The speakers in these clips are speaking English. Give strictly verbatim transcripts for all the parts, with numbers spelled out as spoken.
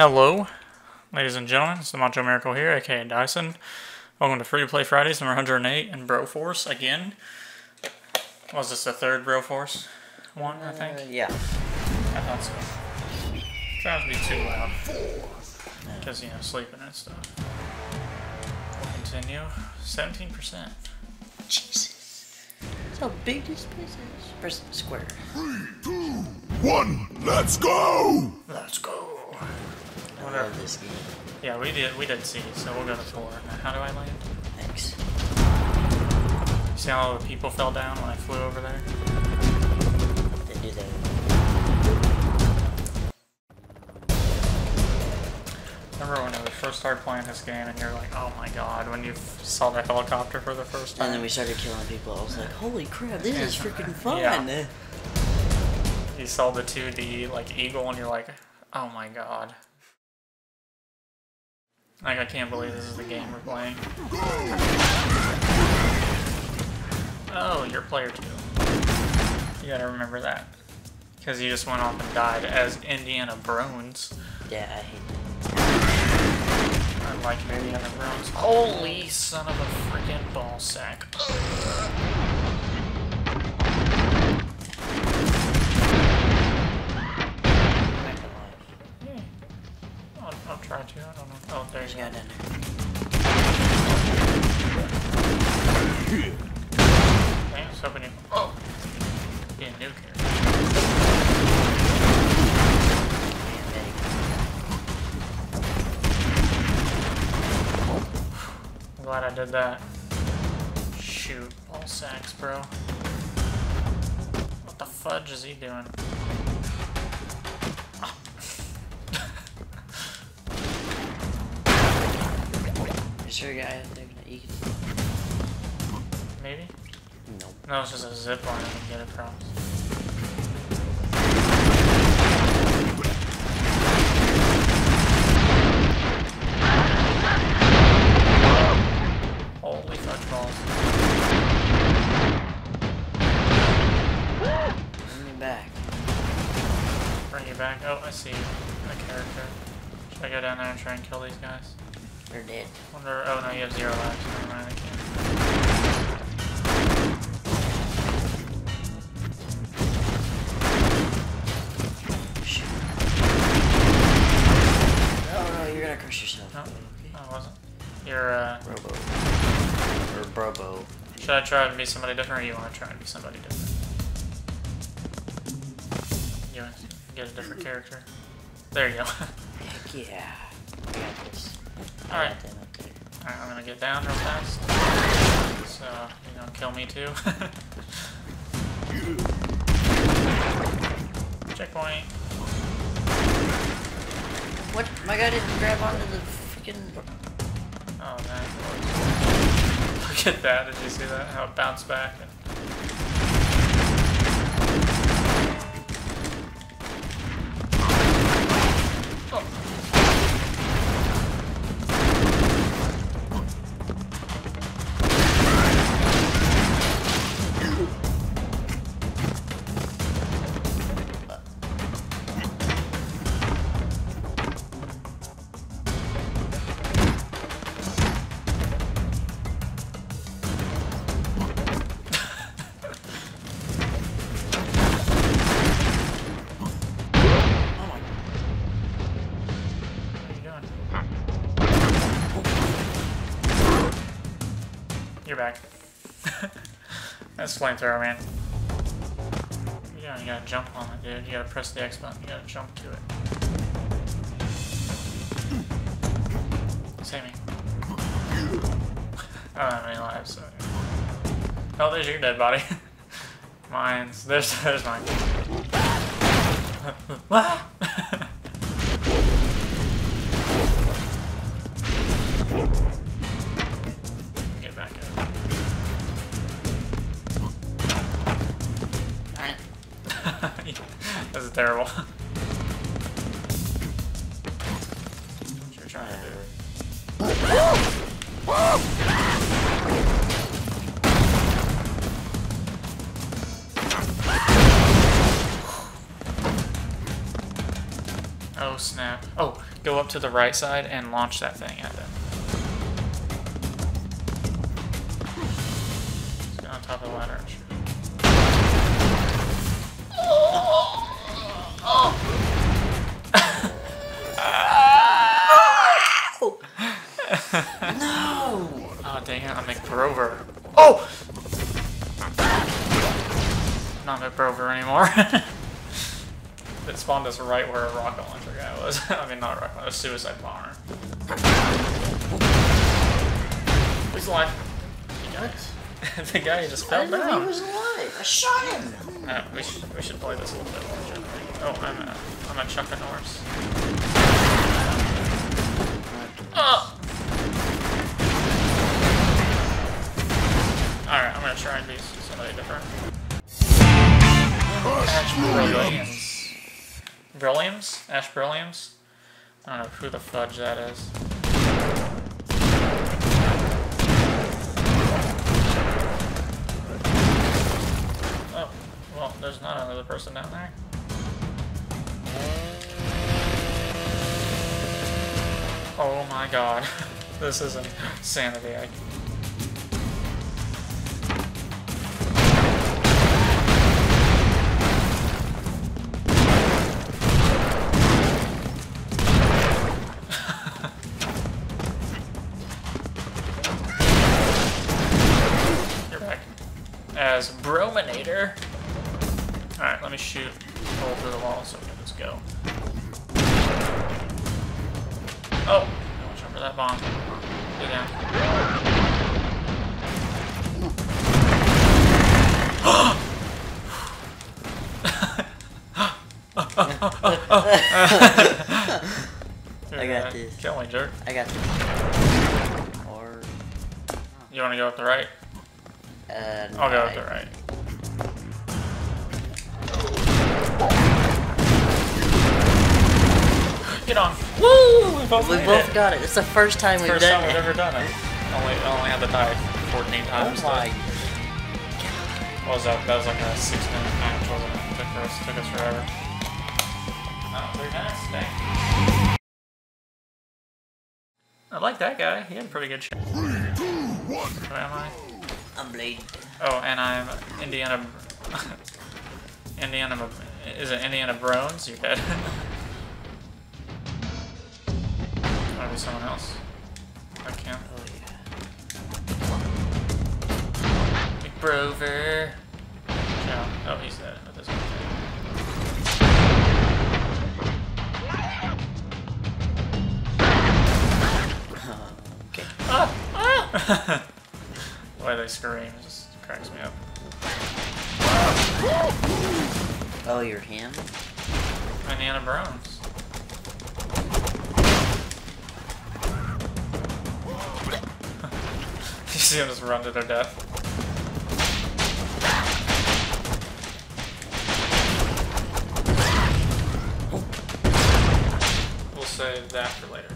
Hello, ladies and gentlemen, it's TheMachoMiracle here, aka Dyson. Welcome to Free to Play Fridays, number one hundred eight, and Broforce again. Was this the third Broforce one, I think? Uh, yeah. I thought so. I'm trying to be too loud. Because, you know, sleeping and stuff. We'll continue. seventeen percent. Jesus. That's how big this place is. Press square. Three, two, one, let's go! Let's go. I love this game. Yeah, we did we did see, so we'll go to four. Now, how do I land? Thanks. See how all the people fell down when I flew over there? Didn't do that. Remember when we first started playing this game and you're like, oh my god, when you saw that helicopter for the first time? And then we started killing people. I was like, holy crap, this is freaking fun! Yeah. You saw the two D, like, eagle and you're like, oh my god. Like, I can't believe this is the game we're playing. Oh, you're player two. You gotta remember that. Because you just went off and died as Indiana Bruins. Yeah, I hate that. Unlike Indiana Bruins. Holy son of a freaking ball sack. I'll try to, I don't know. Oh, there you go. Got in there. Dang, I was hoping you... Oh! Be a nuke here. I'm glad I did that. Shoot. All sacks, bro. What the fudge is he doing? Sure, guy. Maybe? No. Nope. No, it's just a zip line and get across. Holy fuck balls. Bring me back. Bring you back? Oh, I see my character. Should I go down there and try and kill these guys? They're dead. Wonder, oh no, you have zero lives. Never mind, I can't. Shoot. Oh no, you're gonna crush yourself. No, okay. I wasn't. You're, uh... Robo. Or Brobo. Should I try to be somebody different, or you want to try to be somebody different? You want to get a different character? There you go. Heck yeah. I got this. Alright, Alright, I'm gonna get down real fast, so you don't kill me too. Checkpoint. What? My guy didn't grab onto the freaking... Oh man. Look at that, did you see that? How it bounced back? And... Oh. That's flamethrower, man. You know, you gotta jump on it, dude. You gotta press the X button. You gotta jump to it. Save me. I don't have any lives, so... Oh, there's your dead body. Mine's... There's, there's mine. This is terrible. What you're trying to do. Oh, snap. Oh, go up to the right side and launch that thing at them. Let's get on top of the ladder. No! Oh, dang it, I'm a Grover. Oh! I'm not a Grover anymore. It spawned us right where a rocket launcher guy was. I mean, not a rocket launcher, a suicide bomber. He's alive. What? The guy just fell down. I didn't know he was alive. I shot him! Uh, we, sh we should play this a little bit more gently. Oh, I'm a, I'm a chucking horse. Oh! Alright, I'm gonna try and be somebody different. Ash Brilliams. Brilliams? Ash Brilliams? I don't know who the fudge that is. Oh, well, there's not another person down there. Oh my god. This is insanity. I as Brominator. Alright, let me shoot a hole through the wall so we can just go. Oh! Watch out for that bomb. Get down. oh, oh, oh, oh. Dude, I got uh, this. Kill me, jerk. I got this. Or... You want to go up the right? Uh, no, I'll go up the right. Get on! Woo! We both, we both got it. It's the first time it's we've first done time it. First time we've ever done it. Only, only had to die fourteen times. Oh my god. What was that? That was like a six minute match, wasn't it? It took us, took us forever. Oh, they're nice. Dang. I like that guy. He had a pretty good shot. Where am I? I'm Blade. Oh, and I'm Indiana. Indiana. Is it Indiana Barones? You're dead. Or be someone else. I can't. Oh, yeah. McBrover. Oh, he's dead. That doesn't matter. Okay. Ah! Ah! The way they scream just cracks me up. Oh, you're him? Indiana Barones. You see him just run to their death. We'll save that for later.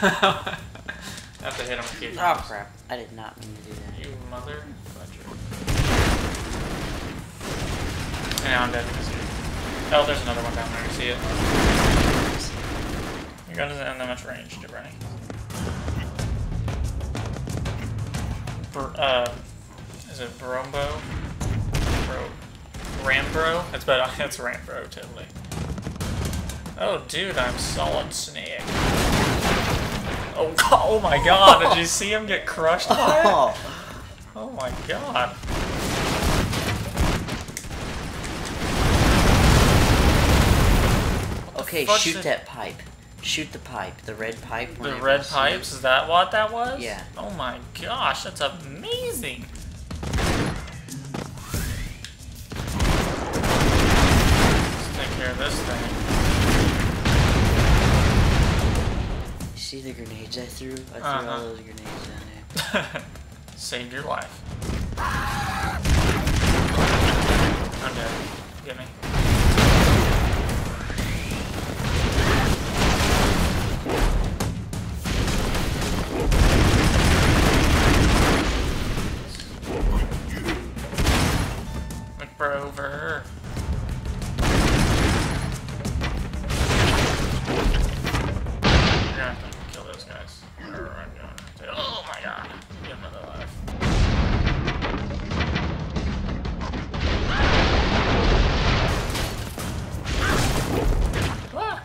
I have to hit him a few times. Oh crap, I did not mean to do that. You mother fudger. And now I'm dead because you. Oh, there's another one down there, you see it? Your gun doesn't have that much range to running. Br uh, is it Brombo? Bro. Rambro? That's better. That's Rambro, totally. Oh, dude, I'm Solid Snake. Oh, oh my god, did you see him get crushed by it? Oh my god. Okay, shoot did... that pipe. Shoot the pipe, the red pipe. The red pipes? Is that what that was? Yeah. Oh my gosh, that's amazing. Let's take care of this thing. See the grenades I threw? I threw uh-huh. all those grenades down there. Saved your life. I'm dead. Get me. Brover. Yeah, I have to kill those guys. Or I'm gonna have to. Oh my god! Give him another life. Ah. Alright,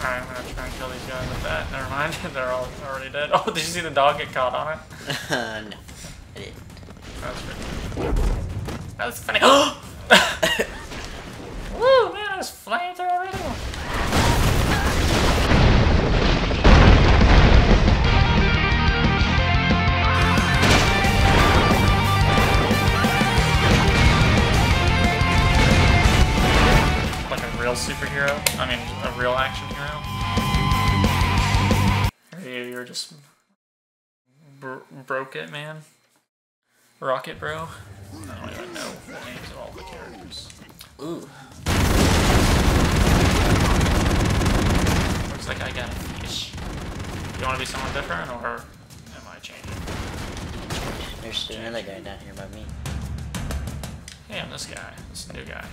I'm gonna try and kill these guys with that. Never mind, they're all already dead. Oh, did you see the dog get caught on it? Uh, no, I didn't. That was pretty cool. That was funny. Woo, man, I was flying through already. Like a real superhero. I mean, a real action hero. You, you're just br broke it, man. Rocket Bro. I don't even know the names of all the characters. Ooh. Looks like I got a fish. You want to be someone different, or am I changing? There's Change. another guy down here by me. Hey, I'm this guy. This new guy.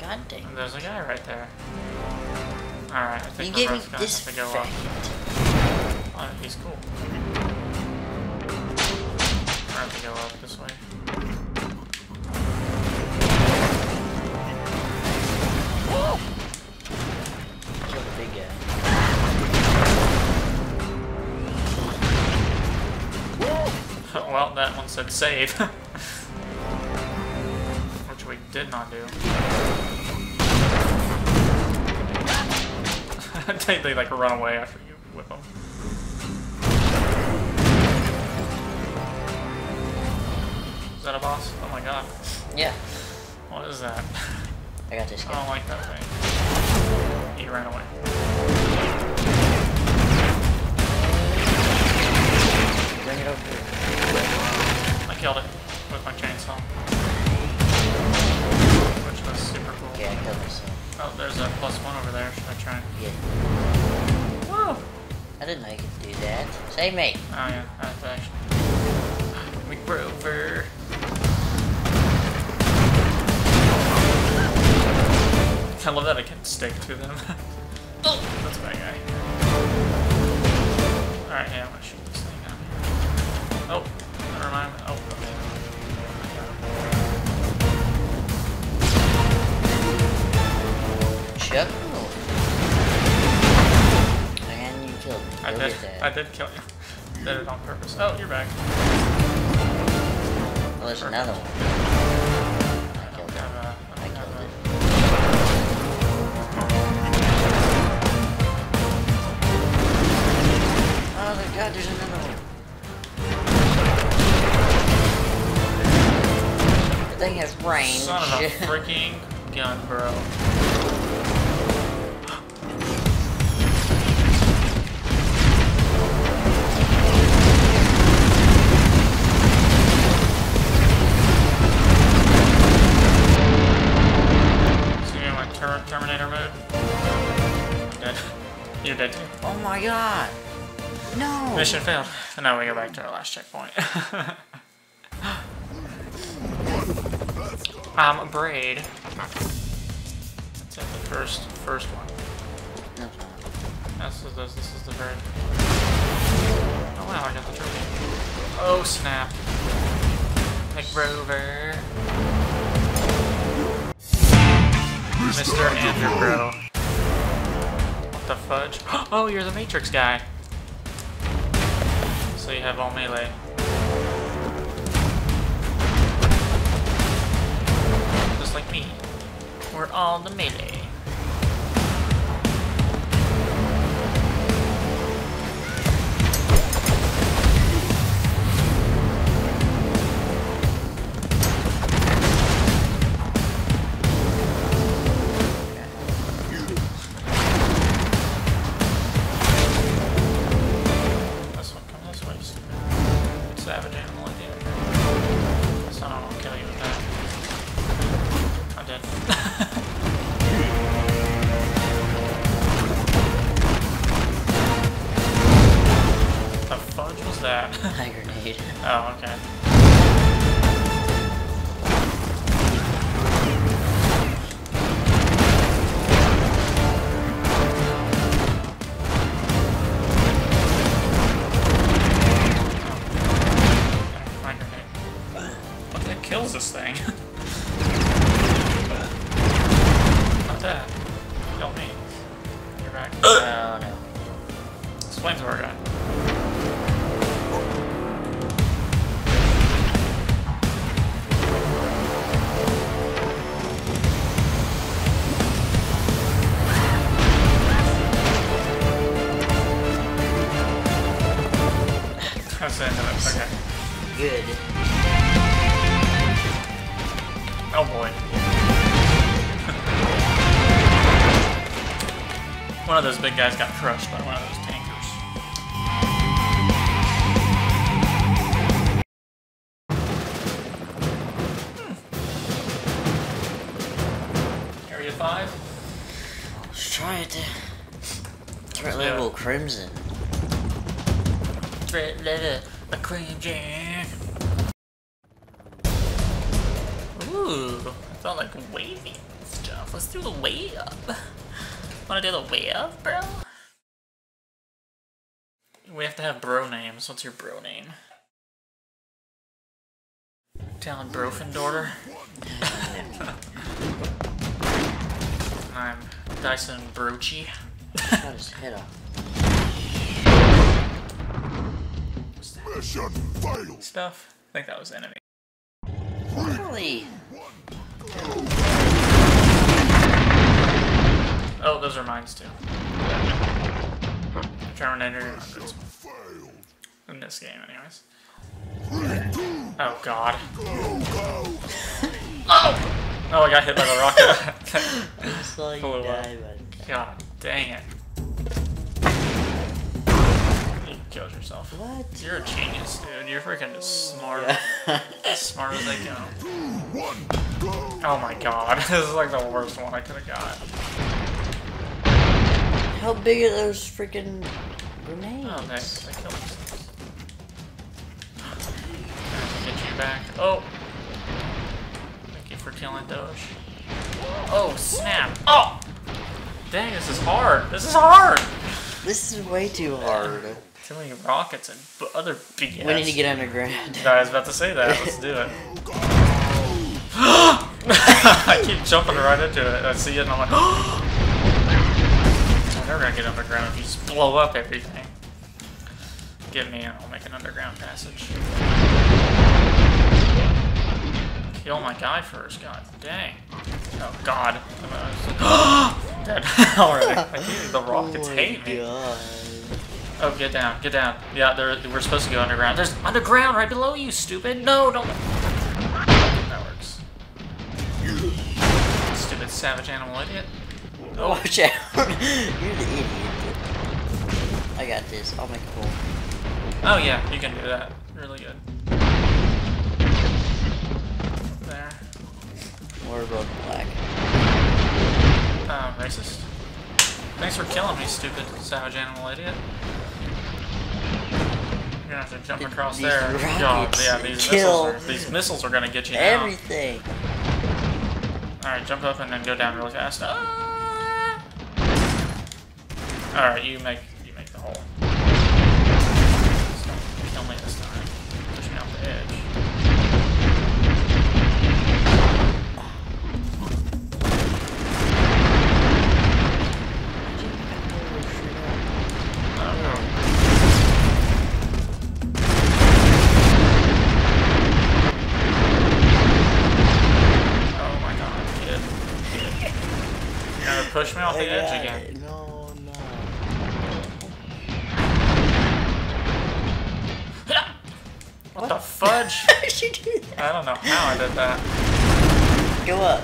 God dang. And there's a guy right there. Alright, I think we're both gonna have to go up. Oh, he's cool. We're gonna have to go up this way. Whoa! Kill the big guy. Whoa! Well, that one said save. Which we did not do. they, they like run away after you whip them. Is that a boss? Oh my god. Yeah. What is that? I got this guy. I don't like that thing. He ran away. Bring it over here. I killed it with my chainsaw. Which was super cool. Yeah, I killed myself. Oh, there's a plus one over there. Should I try? Yeah. Whoa! I didn't know you could do that. Save me! Oh yeah, that's actually... We were over. I love that I can stick to them. Oh! That's my guy. Alright, yeah, I'm gonna shoot this thing down here. Oh, never mind. Oh, okay. Yep. And you killed me. I did, I did kill you. Did it on purpose. Oh, you're back. Well, there's another one. I killed it. I killed it. Oh my god, there's another one. The thing has range. Son of a freaking gun, bro. Terminator mode. I'm dead. You're dead too. Oh my god! No! Mission failed. And now we go back to our last checkpoint. I'm Braid. That's it, the first, first one. This is, this, this is the bird. Oh wow, I got the trophy. Oh snap. Like Rover. Mister Andrew Bro. What the fudge? Oh, you're the Matrix guy. So you have all melee. Just like me. We're all the melee. So I don't want to kill you with that. I'm dead. that? High grenade. Oh, okay. This thing. Not that. Help me. You're back. Uh, okay. It's flamethrower gun. That's the end of it. Okay. Good. Oh boy. One of those big guys got crushed by one of those tankers. Hmm. Area five? Let's try it. Threat level crimson. Threat level the crimson. Ooh, it's all like wavy and stuff. Let's do the wave. Wanna do the wave, bro? We have to have bro names. What's your bro name? Talon Brofindoorter. I'm Dyson Broochie. Cut his head off. Mission failed. Stuff. I think that was enemy. Really? Oh, those are mines too. Terminator in this game, anyways. Oh god. Oh! Oh, I got hit by the rocket. I saw you die, but... God dang it. You killed yourself. What? You're a genius, dude. You're freaking just smart. As smart as they go. Oh my god. This is like the worst one I could have got. How big are those freaking grenades? Oh, nice. I killed myself. Get you back. Oh! Thank you for killing Doge. Oh, snap! Oh! Dang, this is hard! This is hard! This is way too hard. Too many rockets and b other B S. We need to get underground. I was about to say that. Let's do it. I keep jumping right into it. I see it and I'm like, oh! They're gonna get underground if you just blow up everything. Give me and I'll make an underground passage. Kill my guy first, god dang. Oh god. Dead already. I think the rockets oh hate me. God. Oh, get down, get down. Yeah, they're, we're supposed to go underground. There's underground right below you, stupid. No, don't. That works. Stupid savage animal idiot. Oh. Watch out! You're the idiot. I got this. I'll make a hole. Oh yeah, you can do that. Really good. There. More about black. Um, racist. Thanks for killing me, stupid savage animal idiot. You're gonna have to jump the, across these there. God, yeah, these missiles, are, these missiles are gonna get you down. Everything. All right, jump up and then go down really fast. Oh. Alright, you make you make the hole. Just don't kill me this time. Push me off the edge. Oh my god, kid. Kid. You're gonna push me off the edge again. What, what the fudge? How did you do that? I don't know how I did that. Go up.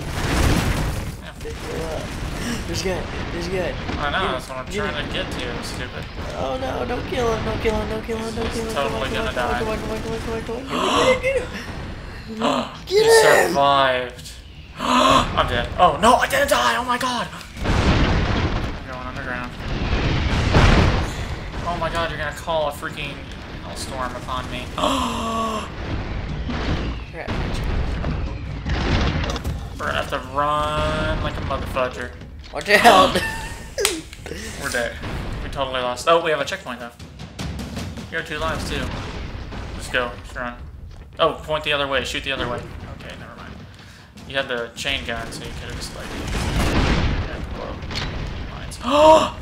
Yeah. Go up. There's good. There's good. I know, that's what I'm trying to get to, stupid. Oh no, don't kill him, don't kill him, don't kill him, don't kill him. He's totally gonna die. Come on, come on, come on, come on, come on, come on. Get him! Get him! He survived. I'm dead. Oh no, I didn't die! Oh my god! I'm going underground. Oh my god, you're gonna call a freaking... Infernal Storm upon me. We're gonna have to run like a motherfudger. Watch out! We're dead. We totally lost. Oh, we have a checkpoint though. You have two lives too. Let's go. Let's run. Oh, point the other way. Shoot the other way. Okay, never mind. You had the chain gun, so you could have just like. Oh!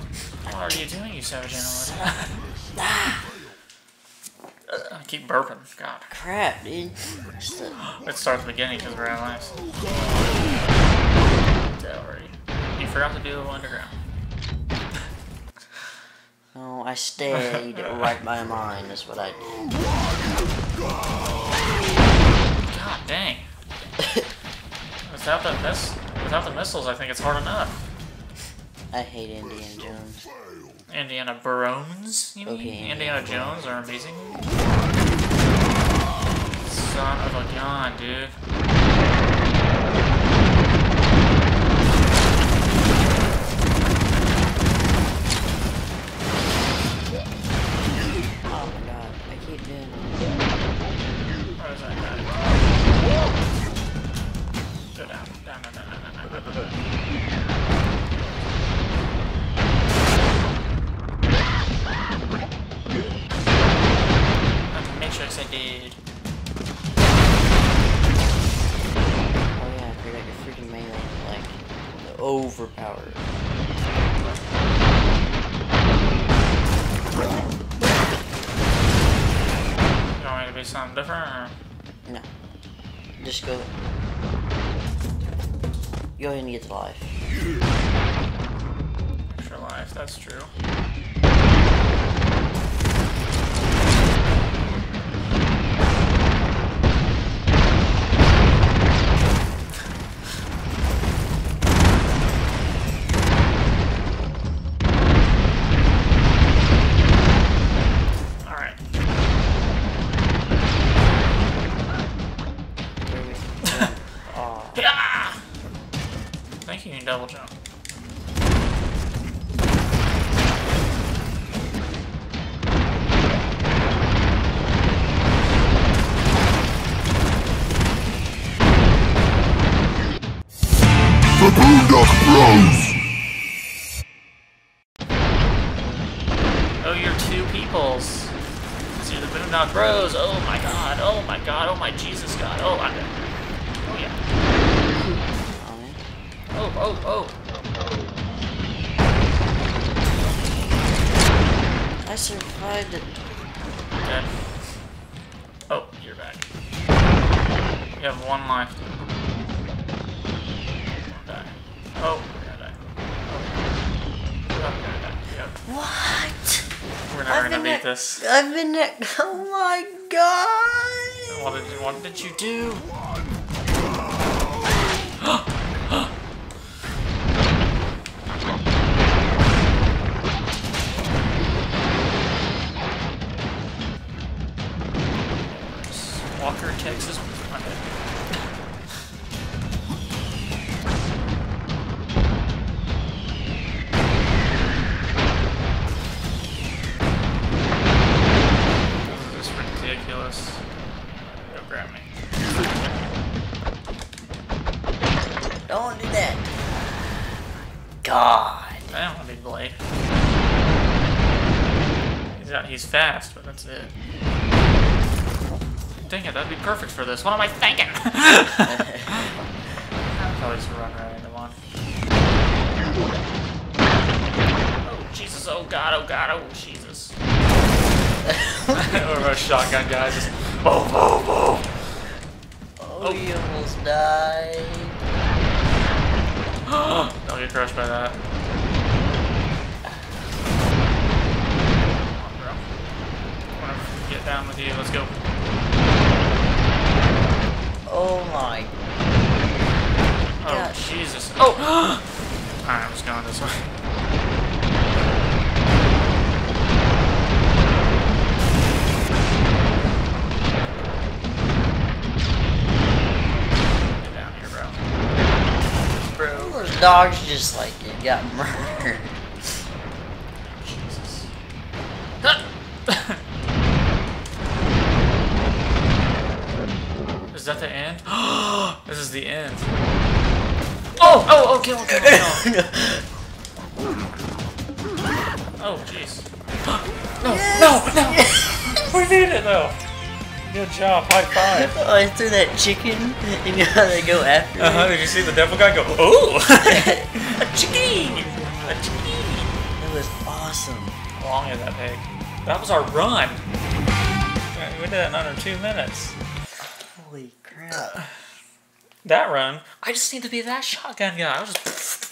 What are you doing, you savage animal? I keep burping. God. Crap, dude. Let's start at the beginning because we're out of lives. Don't worry. You forgot to do the underground. No, I stayed right by mine. That's what I did. God dang. Without the miss, without the missiles, I think it's hard enough. I hate Indiana Jones. Indiana Barones, you mean? Okay, Indiana, Indiana Jones are amazing. Son of a gun, dude. Oh my god, I keep doing it. What is that guy? Go down, down, down, down, down, down, down. I did. Oh yeah, I forgot your freaking melee, like, the overpowered. You want me to be something different, or? No. Just go. Go ahead and get the life. Extra life, that's true. Double jump. The Bulldog Bros. Oh, you're two peoples. Cause you're the Bulldog Bros. Oh my god. Oh my god. Oh my Jesus god. Oh. I oh yeah. Oh, oh, oh! I survived it. Okay. Oh, you're back. You have one life. Die. Oh, we're gonna die. Oh, we're gonna die. Yep. What? We're never I've gonna beat this. I've been. Oh my god! What did you, what did you do? Texas. Okay. This is ridiculous. Go grab me. Don't do that. God. I don't want to be Blade. He's not, he's fast, but that's it. Dang it, that'd be perfect for this. What am I thinking? I'll probably just run right into one. Oh, Jesus. Oh, God. Oh, God. Oh, Jesus. Or a shotgun guy just boom, boom, boom. Oh, you oh. almost died. Don't get crushed by that. Come on, bro. I want to get down with you. Let's go. Oh my. Oh God. Jesus. Oh! Alright, I'm just going this way. Get down here, bro. Bro. Those dogs just like it got murdered. Jesus. that the end? This is the end. Oh! Oh! Okay, okay, okay. Oh, jeez. No, no, no! We did it, though! Good job, high five. Oh, I threw that chicken, and you know how they go after uh-huh, me? Did you see the devil guy go, oh! A chicken! A chicken! That was awesome. How long is that pig? That was our run! We did that in under two minutes. Holy crap. That run, I just need to be that shotgun guy. I was just...